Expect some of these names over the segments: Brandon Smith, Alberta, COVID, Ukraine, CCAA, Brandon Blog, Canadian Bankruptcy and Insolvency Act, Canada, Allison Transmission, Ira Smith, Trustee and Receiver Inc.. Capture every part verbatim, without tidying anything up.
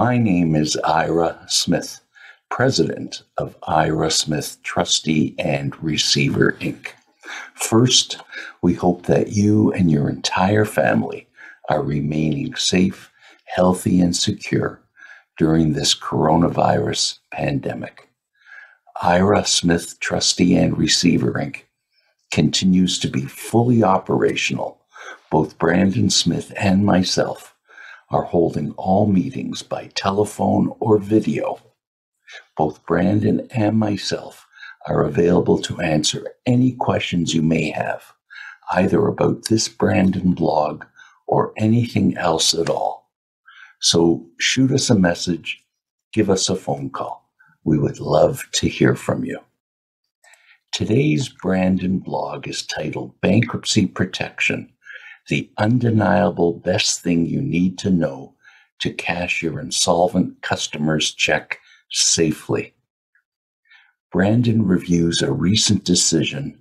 My name is Ira Smith, President of Ira Smith, Trustee and Receiver Incorporated. First, we hope that you and your entire family are remaining safe, healthy, and secure during this coronavirus pandemic. Ira Smith, Trustee and Receiver Incorporated continues to be fully operational. Both Brandon Smith and myself are holding all meetings by telephone or video. Both Brandon and myself are available to answer any questions you may have, either about this Brandon blog or anything else at all. So shoot us a message, give us a phone call. We would love to hear from you. Today's Brandon blog is titled Bankruptcy Protection: The Undeniable Best Thing You Need to Know to Cash Your Insolvent Customer's Check Safely. Brandon reviews a recent decision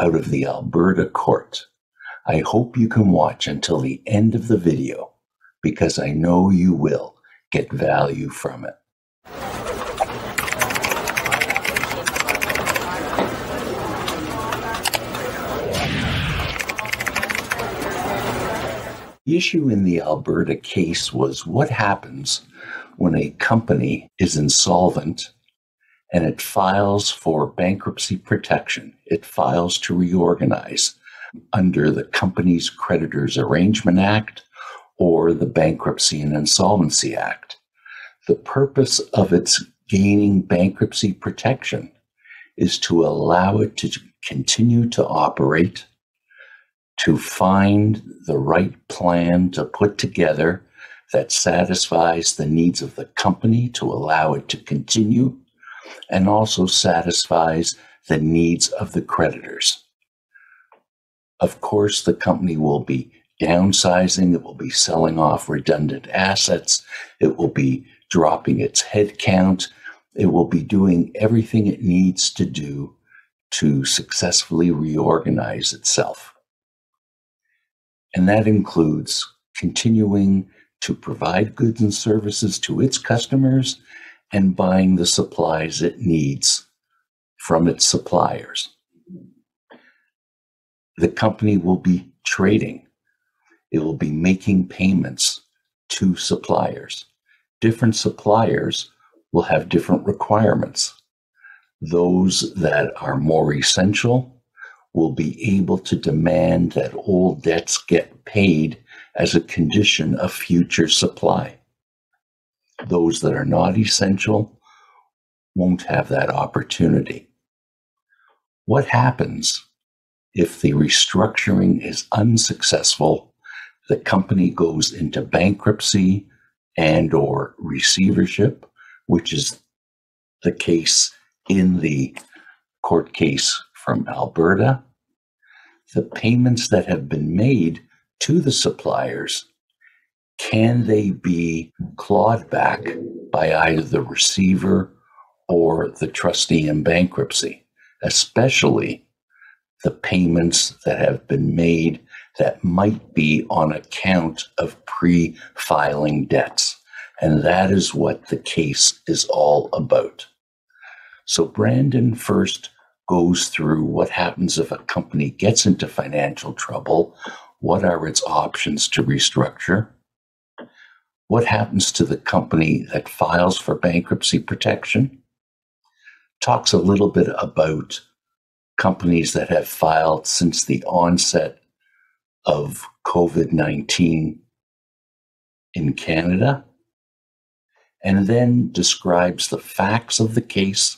out of the Alberta court. I hope you can watch until the end of the video because I know you will get value from it. The issue in the Alberta case was what happens when a company is insolvent and it files for bankruptcy protection. It files to reorganize under the Companies Creditors Arrangement Act or the Bankruptcy and Insolvency Act. The purpose of its gaining bankruptcy protection is to allow it to continue to operate, to find the right plan to put together that satisfies the needs of the company to allow it to continue, and also satisfies the needs of the creditors. Of course, the company will be downsizing, it will be selling off redundant assets, it will be dropping its headcount, it will be doing everything it needs to do to successfully reorganize itself. And that includes continuing to provide goods and services to its customers and buying the supplies it needs from its suppliers. The company will be trading. It will be making payments to suppliers. Different suppliers will have different requirements. Those that are more essential will be able to demand that all debts get paid as a condition of future supply. Those that are not essential won't have that opportunity. What happens if the restructuring is unsuccessful, the company goes into bankruptcy and or receivership, which is the case in the court case from Alberta? The payments that have been made to the suppliers, can they be clawed back by either the receiver or the trustee in bankruptcy, especially the payments that have been made that might be on account of pre-filing debts? And that is what the case is all about. So Brandon first goes through what happens if a company gets into financial trouble. What are its options to restructure? What happens to the company that files for bankruptcy protection? Talks a little bit about companies that have filed since the onset of COVID nineteen in Canada, and then describes the facts of the case,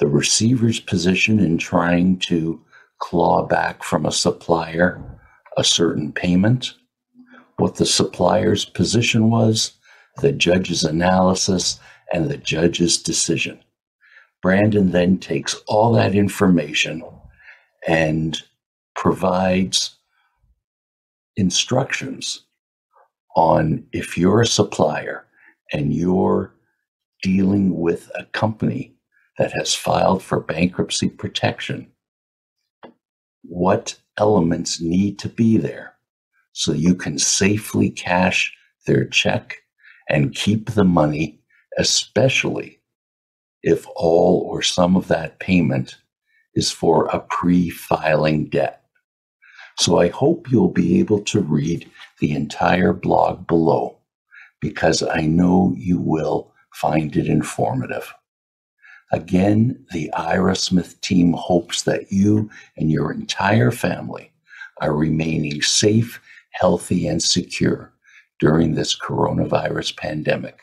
the receiver's position in trying to claw back from a supplier a certain payment, what the supplier's position was, the judge's analysis, and the judge's decision. Brandon then takes all that information and provides instructions on if you're a supplier and you're dealing with a company that has filed for bankruptcy protection, what elements need to be there so you can safely cash their check and keep the money, especially if all or some of that payment is for a pre-filing debt. So I hope you'll be able to read the entire blog below, because I know you will find it informative. Again, the Ira Smith team hopes that you and your entire family are remaining safe, healthy, and secure during this coronavirus pandemic.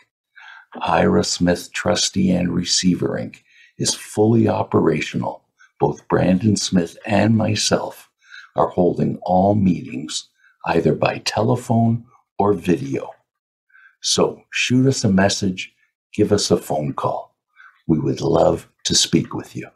Ira Smith, Trustee and Receiver Incorporated is fully operational. Both Brandon Smith and myself are holding all meetings either by telephone or video. So shoot us a message, give us a phone call. We would love to speak with you.